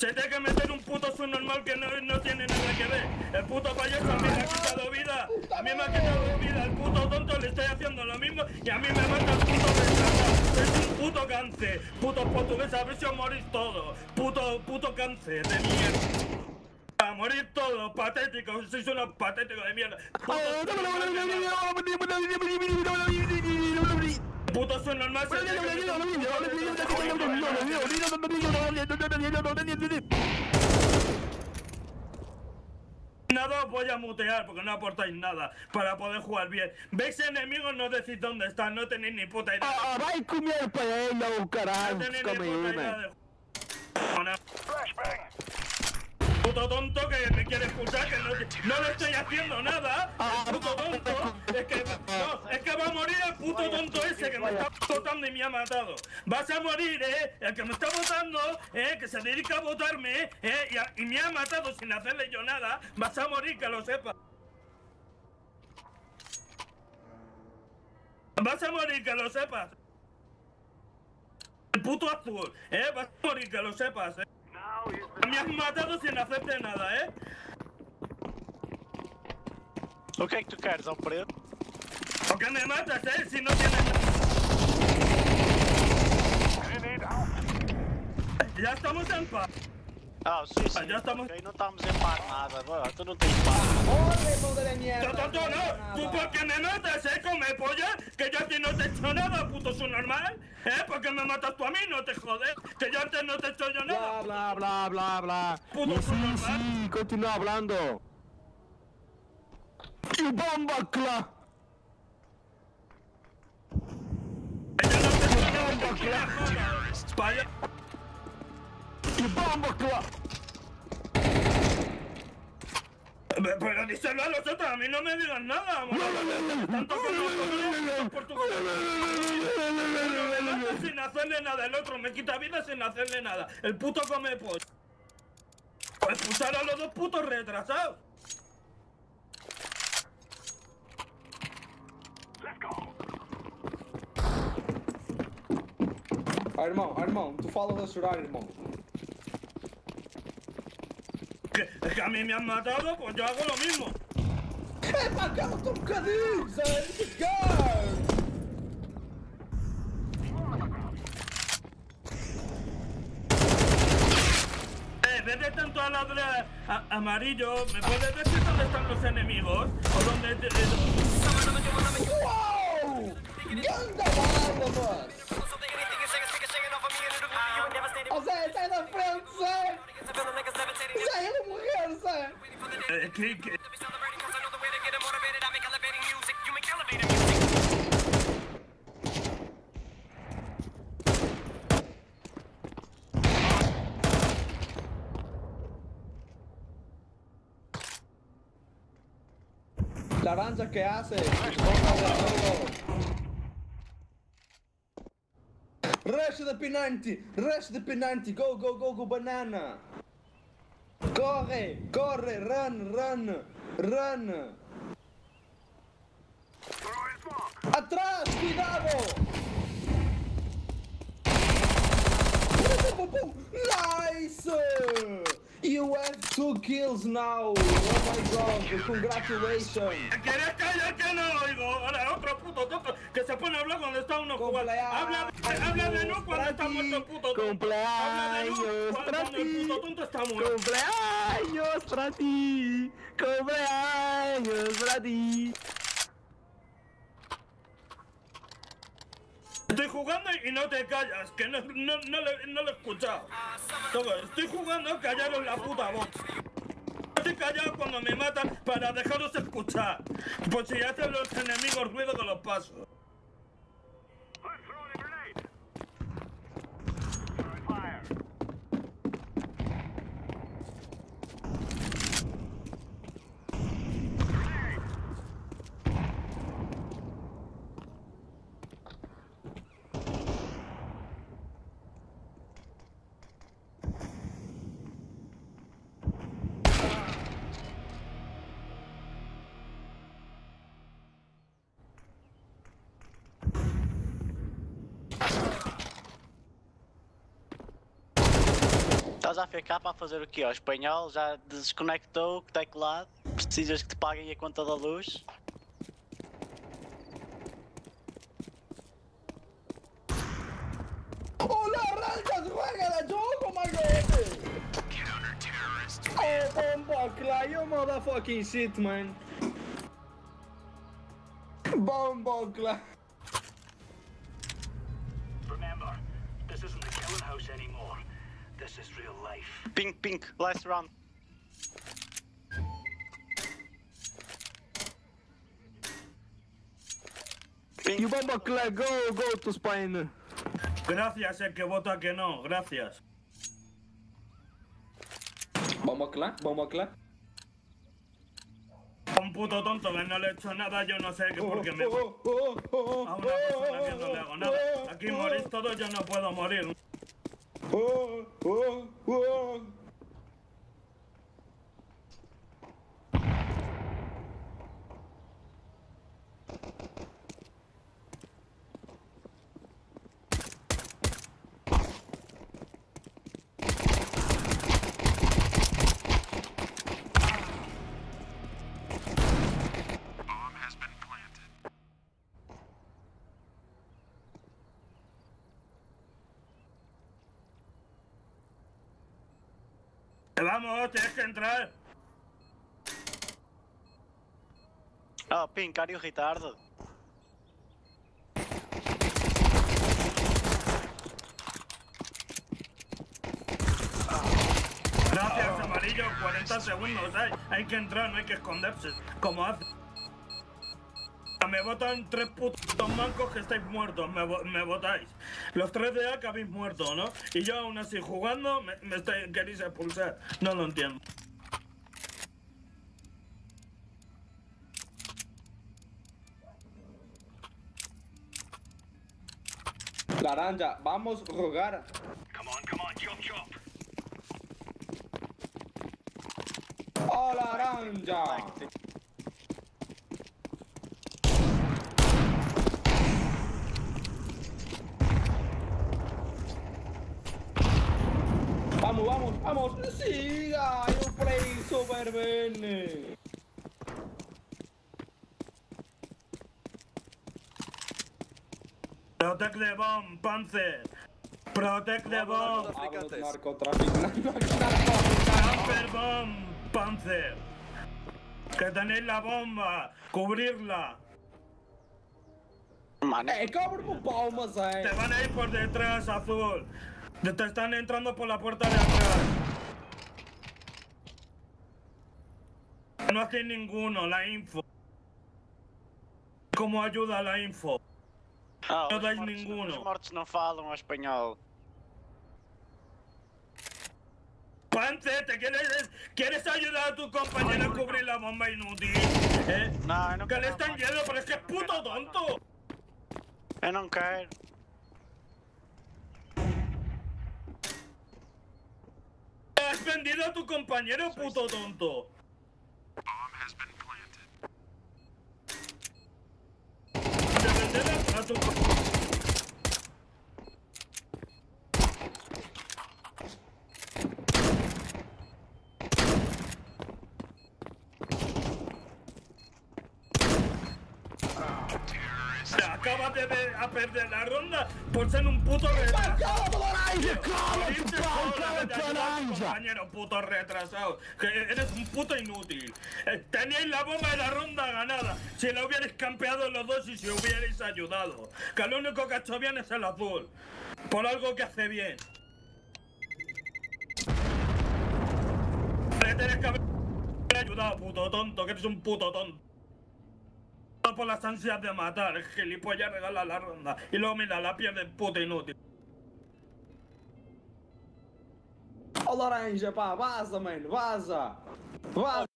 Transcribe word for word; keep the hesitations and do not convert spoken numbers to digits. Se tiene que meter un puto subnormal que no, no tiene nada que ver. El puto payaso a mí me ha quitado vida. A mí me ha quitado vida. El puto tonto le estoy haciendo lo mismo y a mí me mata el puto pesado. Es un puto cáncer. Puto portugués, a ver si os morís todos. Puto, puto cáncer de mierda. A morir todos, patéticos, sois unos patéticos de mierda. Puto subnormal. Nada os voy a mutear porque no aportáis nada para poder jugar bien. ¿Veis enemigos? No decís dónde están, no tenéis ni puta idea. No tenéis ni puta idea de flashbang. Puto tonto que me quiere expulsar, que no, no le estoy haciendo nada. El puto tonto, es que, no, es que va a morir el puto tonto ese que me está botando y me ha matado. Vas a morir, eh, el que me está botando, eh, que se dedica a botarme, eh, y, a, y me ha matado sin hacerle yo nada. Vas a morir, que lo sepa. Vas a morir, que lo sepas. El puto azul, eh, vas a morir, que lo sepas, eh. Me has matado sin hacerte nada, ¿eh? O que é que tu queres, ao preto? O que me matas, ¿eh? Si no tienes nada. Ya estamos en paz. Ah, sí, sí. Ya estamos... Aí não estamos em paz nada, agora. Tu não tens paz. Olha, puta da mierda. Tu, tu, não. Tu porque me matas, ¿eh? Come polla. Que yo a ti no te he hecho nada, puto subnormal. ¿Eh? Porque me matas tú a mí, no te jodes. Que yo antes no te he hecho yo nada. Bla, bla, bla, bla, bla. Puto subnormal. Sí, sí, continúa hablando. Y bomba, cla. Yo no te he hecho nada, cla. Y bomba, cla. Pero díselo a los otros, a mí no me digas nada, amor. Tanto que no me por tu me mata sin hacerle nada, el otro me quita vida sin hacerle nada. El puto come pollo. Expulsar a los dos putos retrasados. Ah, irmão, ah, irmão, tu falas a chorar, irmão. Es que a mí me han matado, pues yo hago lo mismo. ¡Eh, pagamos un bocadillo! ¡Let's go! Eh, vete tanto a la amarillo, ¿me puedes decir dónde están los enemigos? ¿O dónde...? ¡Wow! ¡Ganda barba, man! Zé, sai da frente, Zé! Zé, ele morreu, Zé! Que, que... Laranja, ¿qué hace? Rush the penalty! Rush the penalty! Go, go, go, go, banana! Corre! Corre! Run, run! Run! Atrás! Cuidado! Nice! You have two kills now! Oh my god! Congratulations! ¿Quieres callar que no oigo? Ahora otro puto tonto que se pone a hablar cuando está uno jugando. Habla, habla de no cuando está muerto el puto tonto. ¡Cumpleaños para ti! El puto tonto está muerto. ¡Cumpleaños para ti! ¡Cumpleaños para ti! Estoy jugando y no te callas, que no, no, no, le, no lo he escuchado. Estoy jugando, callaros la puta voz. Estoy callado cuando me matan para dejaros escuchar. Por si hacen los enemigos ruido con los pasos. Estás a A F K para fazer o quê? O espanhol já desconectou o teclado? Precisas que te paguem a conta da luz? ¡Hola, ranchas! ¡Juega yo como oh, bomba, clayo, motherfucking shit, man! Bomba, clayo! Remember, this isn't the killing house anymore. This is real life. Pink, pink, last round. Pink. You bomba, clayo, go, go to Spain. Gracias, el que vota que no, gracias. Vamos a clap, vamos a clap. Un puto tonto que no le he hecho nada, yo no sé qué porque me... A una persona que no le hago nada. Aquí morís todos, yo no puedo morir. Vamos, tienes que entrar. Ah, oh, pincario gitardo. Gracias, oh. Amarillo, cuarenta segundos, hay, hay que entrar, no hay que esconderse. Como hace. Me votan tres putos mancos que estáis muertos, me, me votáis. Los tres de A que habéis muerto, ¿no? Y yo aún así jugando me, me estáis, queréis expulsar. No lo entiendo. Laranja, vamos a rogar. Come on, come on, chop, chop. ¡Oh, Laranja! Vamos, vamos, vamos, siga, yo play super bien. Protect the bomb, Panzer. Protect the bomb. Camper bomb, Panzer. Que tenéis la bomba, cubrirla. Eh, cabrón, bombas, eh. Te van a ir por detrás, azul. Te están entrando por la puerta de atrás. No hace ninguno, la info. ¿Cómo ayuda la info? Oh, no dais ninguno. Los mortos no hablan español. Pante, ¿te quieres, quieres ayudar a tu compañero a cubrir la bomba inútil? ¿Eh? No, no que no le están yendo, pero es que es puto tonto. Yo no quiero. ¡Has vendido a tu compañero, puto tonto! ¡Te venderás a tu compañero! Acabas de ver a perder la ronda por ser un puto retrasado. Compañero puto retrasado, que eres un puto inútil. Teníais la bomba de la ronda ganada. Si la hubierais campeado los dos y si hubierais ayudado. Que lo único que ha hecho bien es el azul. Por algo que hace bien. Le tenés que haber ayudado, puto tonto, que eres un puto tonto. Por las ansias de matar, el gilipollas regala la ronda y luego mira la pierde puta inútil. ¡Oh, Laranja, pa! ¡Vaza, man! ¡Vaza! ¡Vaza!